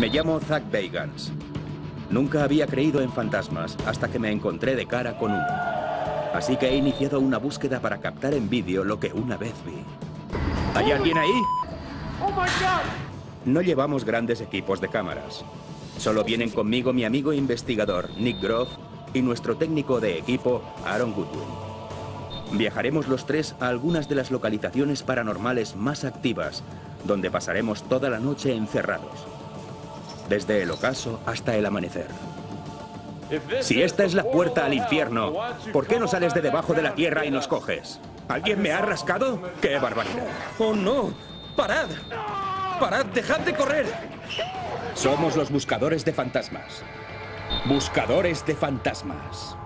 Me llamo Zak Bagans. Nunca había creído en fantasmas hasta que me encontré de cara con uno. Así que he iniciado una búsqueda para captar en vídeo lo que una vez vi. ¿Hay alguien ahí? ¡Oh, my God! No llevamos grandes equipos de cámaras. Solo vienen conmigo mi amigo investigador, Nick Groff, y nuestro técnico de equipo, Aaron Goodwin. Viajaremos los tres a algunas de las localizaciones paranormales más activas, donde pasaremos toda la noche encerrados. Desde el ocaso hasta el amanecer. Si esta es la puerta al infierno, ¿por qué no sales de debajo de la tierra y nos coges? ¿Alguien me ha rascado? ¡Qué barbaridad! ¡Oh, no! ¡Parad! ¡Parad! ¡Dejad de correr! Somos los buscadores de fantasmas. Buscadores de fantasmas.